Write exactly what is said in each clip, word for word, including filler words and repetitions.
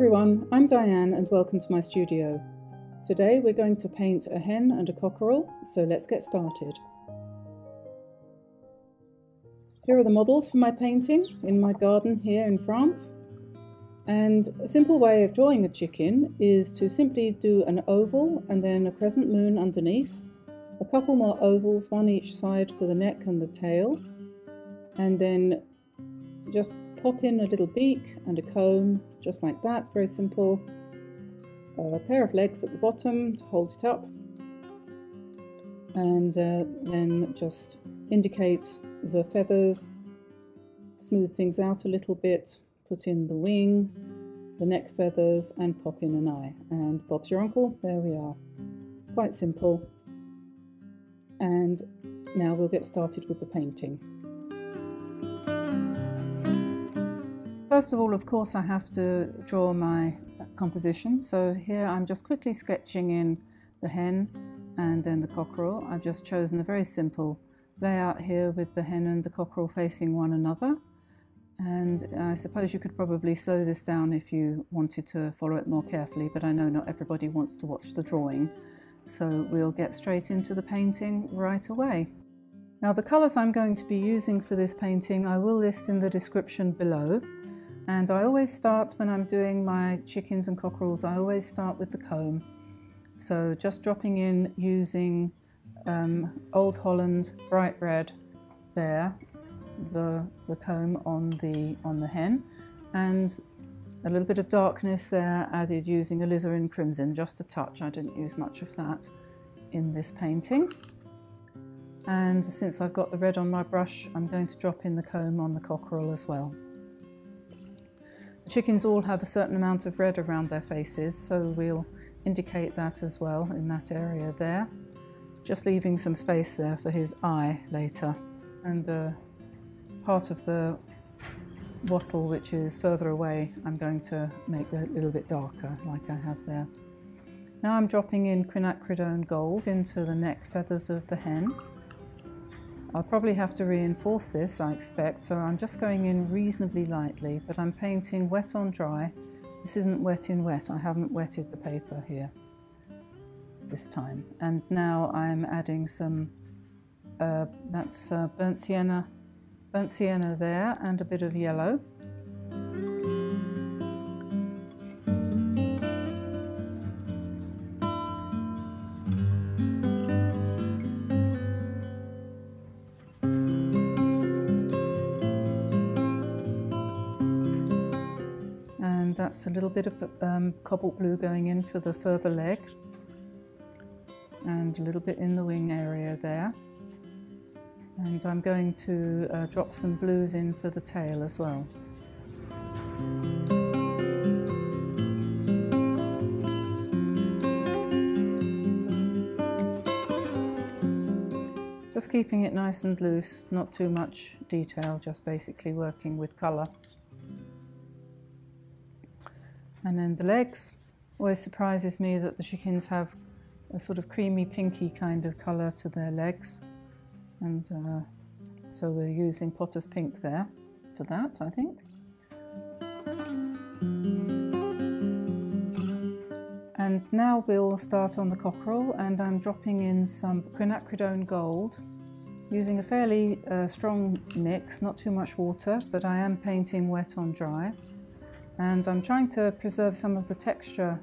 everyone, I'm Diane and welcome to my studio. Today we're going to paint a hen and a cockerel, so let's get started. Here are the models for my painting in my garden here in France. And a simple way of drawing a chicken is to simply do an oval and then a crescent moon underneath, a couple more ovals, one each side for the neck and the tail, and then just pop in a little beak and a comb, just like that, very simple. A pair of legs at the bottom to hold it up, and uh, then just indicate the feathers, smooth things out a little bit, put in the wing, the neck feathers, and pop in an eye. And Bob's your uncle, there we are. Quite simple. And now we'll get started with the painting. First of all, of course, I have to draw my composition. So here I'm just quickly sketching in the hen and then the cockerel. I've just chosen a very simple layout here with the hen and the cockerel facing one another. And I suppose you could probably slow this down if you wanted to follow it more carefully, but I know not everybody wants to watch the drawing. So we'll get straight into the painting right away. Now the colours I'm going to be using for this painting I will list in the description below. And I always start, when I'm doing my chickens and cockerels, I always start with the comb. So just dropping in using um, Old Holland bright red there, the, the comb on the, on the hen, and a little bit of darkness there added using Alizarin Crimson, just a touch. I didn't use much of that in this painting. And since I've got the red on my brush, I'm going to drop in the comb on the cockerel as well. Chickens all have a certain amount of red around their faces, so we'll indicate that as well in that area there, just leaving some space there for his eye later. And the part of the wattle which is further away I'm going to make a little bit darker, like I have there. Now I'm dropping in quinacridone gold into the neck feathers of the hen. I'll probably have to reinforce this, I expect, so I'm just going in reasonably lightly, but I'm painting wet on dry. This isn't wet in wet, I haven't wetted the paper here this time. And now I'm adding some, uh, that's uh, burnt sienna, burnt sienna there, and a bit of yellow. That's a little bit of um, cobalt blue going in for the further leg, and a little bit in the wing area there. And I'm going to uh, drop some blues in for the tail as well. Just keeping it nice and loose, not too much detail, just basically working with colour. And then the legs. Always surprises me that the chickens have a sort of creamy pinky kind of colour to their legs, and uh, so we're using Potter's Pink there for that, I think. And now we'll start on the cockerel, and I'm dropping in some quinacridone gold using a fairly uh, strong mix, not too much water, but I am painting wet on dry. And I'm trying to preserve some of the texture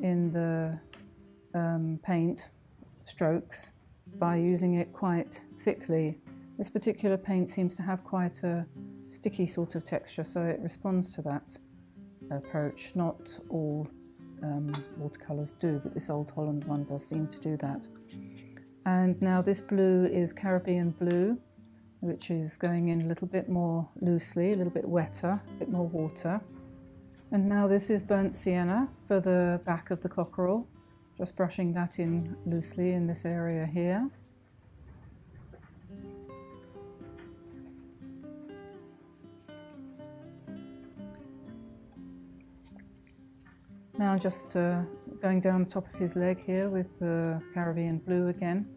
in the um, paint strokes by using it quite thickly. This particular paint seems to have quite a sticky sort of texture, so it responds to that approach. Not all um, watercolors do, but this Old Holland one does seem to do that. And now this blue is Caribbean blue, which is going in a little bit more loosely, a little bit wetter, a bit more water. And now this is burnt sienna for the back of the cockerel, just brushing that in loosely in this area here. Now just uh, going down the top of his leg here with the Caribbean blue again.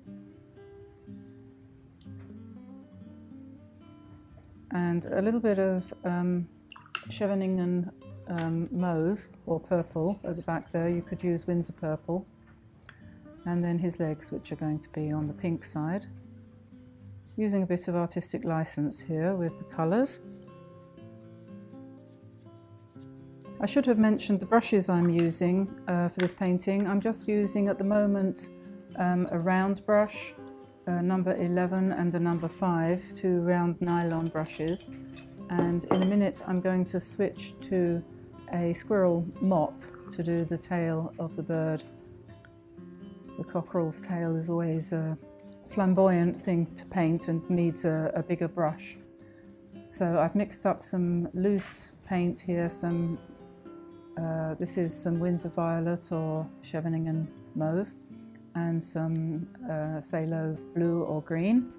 And a little bit of um, Scheveningen um, mauve or purple at the back there. You could use Windsor purple. And then his legs, which are going to be on the pink side. Using a bit of artistic license here with the colours. I should have mentioned the brushes I'm using uh, for this painting. I'm just using at the moment um, a round brush, uh, number eleven and the number five, two round nylon brushes. And in a minute I'm going to switch to a squirrel mop to do the tail of the bird. The cockerel's tail is always a flamboyant thing to paint and needs a, a bigger brush. So I've mixed up some loose paint here, some, uh, this is some Windsor violet or Scheveningen mauve and some uh, Thalo blue or green.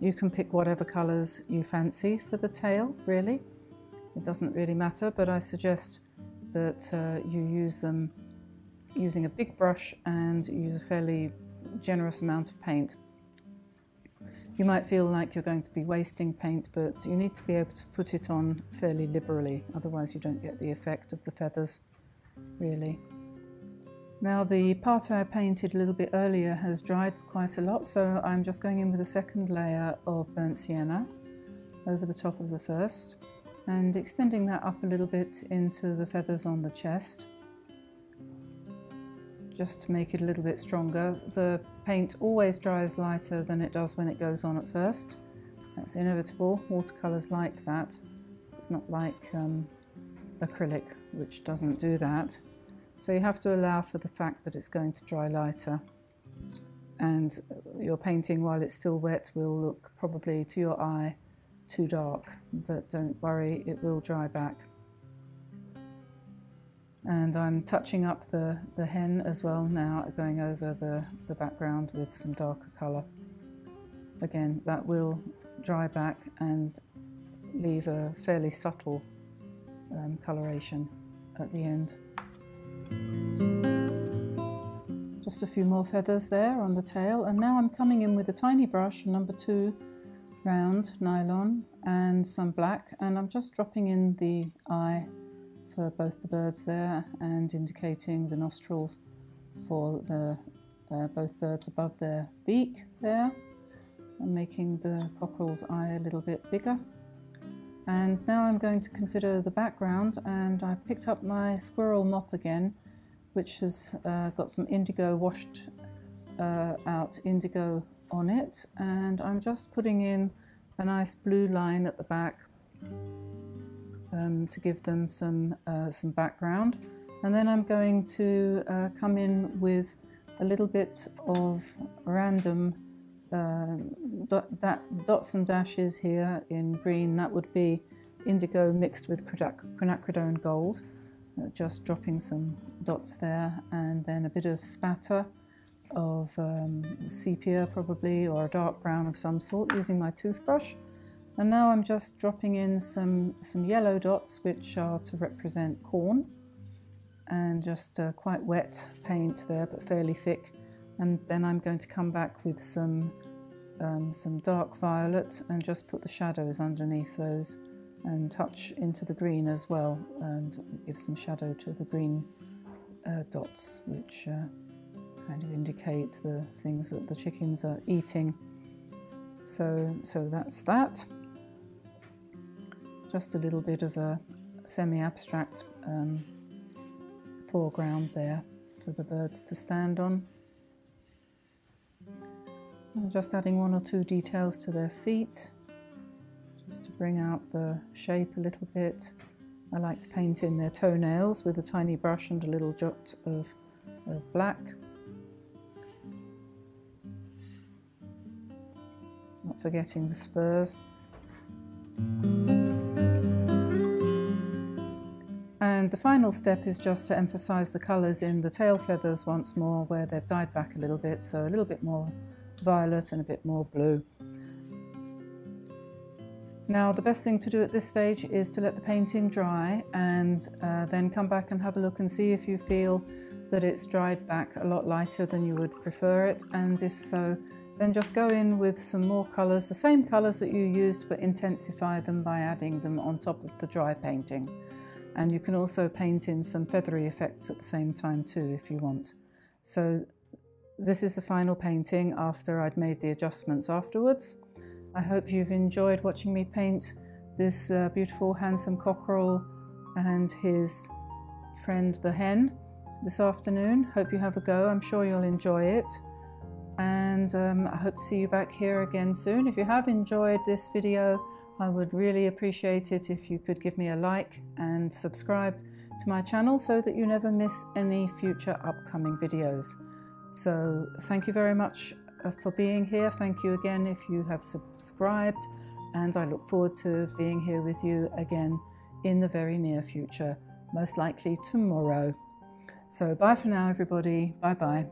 You can pick whatever colours you fancy for the tail, really. It doesn't really matter, but I suggest that uh, you use them using a big brush and use a fairly generous amount of paint. You might feel like you're going to be wasting paint, but you need to be able to put it on fairly liberally, otherwise you don't get the effect of the feathers, really. Now the part I painted a little bit earlier has dried quite a lot, so I'm just going in with a second layer of burnt sienna over the top of the first and extending that up a little bit into the feathers on the chest. Just to make it a little bit stronger. The paint always dries lighter than it does when it goes on at first. That's inevitable. Watercolours like that. It's not like um, acrylic, which doesn't do that. So you have to allow for the fact that it's going to dry lighter. And your painting, while it's still wet, will look probably to your eye too dark. But don't worry, it will dry back. And I'm touching up the, the hen as well now, going over the, the background with some darker colour. Again, that will dry back and leave a fairly subtle um, coloration at the end. Just a few more feathers there on the tail, and now I'm coming in with a tiny brush, number two round nylon and some black, and I'm just dropping in the eye for both the birds there and indicating the nostrils for the, uh, both birds above their beak there, and making the cockerel's eye a little bit bigger. And now I'm going to consider the background, and I picked up my squirrel mop again, which has uh, got some indigo washed uh, out indigo on it, and I'm just putting in a nice blue line at the back Um, to give them some, uh, some background. And then I'm going to uh, come in with a little bit of random uh, dot, that, dots and dashes here in green. That would be indigo mixed with quinacridone gold. Uh, just dropping some dots there, and then a bit of spatter of um, sepia probably, or a dark brown of some sort, using my toothbrush. And now I'm just dropping in some, some yellow dots, which are to represent corn, and just uh, quite wet paint there, but fairly thick. And then I'm going to come back with some, um, some dark violet and just put the shadows underneath those and touch into the green as well, and give some shadow to the green uh, dots, which uh, kind of indicate the things that the chickens are eating. So, so that's that. Just a little bit of a semi-abstract um, foreground there for the birds to stand on. I'm just adding one or two details to their feet, just to bring out the shape a little bit. I like to paint in their toenails with a tiny brush and a little jot of, of black. Not forgetting the spurs. And the final step is just to emphasise the colours in the tail feathers once more, where they've dyed back a little bit, so a little bit more violet and a bit more blue. Now the best thing to do at this stage is to let the painting dry, and uh, then come back and have a look and see if you feel that it's dried back a lot lighter than you would prefer it, and if so, then just go in with some more colours, the same colours that you used, but intensify them by adding them on top of the dry painting. and you can also paint in some feathery effects at the same time too if you want. So this is the final painting after I'd made the adjustments afterwards. I hope you've enjoyed watching me paint this uh, beautiful handsome cockerel and his friend the hen this afternoon. Hope you have a go, I'm sure you'll enjoy it. And um, I hope to see you back here again soon. If you have enjoyed this video, I would really appreciate it if you could give me a like and subscribe to my channel so that you never miss any future upcoming videos. So thank you very much for being here. Thank you again if you have subscribed, and I look forward to being here with you again in the very near future, most likely tomorrow. So bye for now everybody, bye bye.